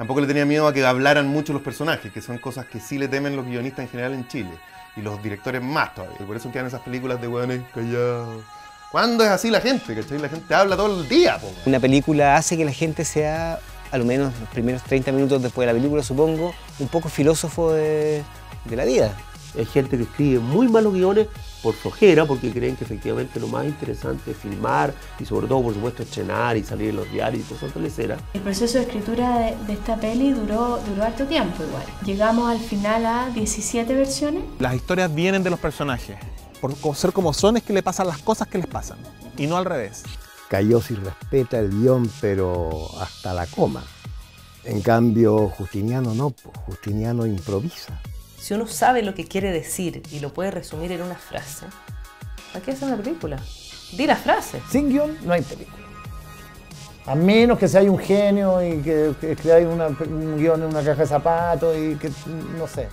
Tampoco le tenía miedo a que hablaran mucho los personajes, que son cosas que sí le temen los guionistas en general en Chile. Y los directores más todavía. Y por eso quedan esas películas de hueones callados. ¿Cuándo es así la gente? ¿Cachai? La gente habla todo el día, po. Una película hace que la gente sea, a lo menos los primeros 30 minutos después de la película, supongo, un poco filósofo de la vida. Hay gente que escribe muy malos guiones por flojera, porque creen que efectivamente lo más interesante es filmar y sobre todo, por supuesto, estrenar y salir en los diarios y todas esas teleceras. El proceso de escritura de esta peli duró harto tiempo igual. Llegamos al final a 17 versiones. Las historias vienen de los personajes. Por ser como son es que le pasan las cosas que les pasan, y no al revés. Cayos irrespeta el guión, pero hasta la coma. En cambio, Justiniano no, Justiniano improvisa. Si uno sabe lo que quiere decir y lo puede resumir en una frase, ¿para qué hacer una película? ¡Di la frase! Sin guión no hay película. A menos que sea un genio y que creáis un guión en una caja de zapatos y que, no sé.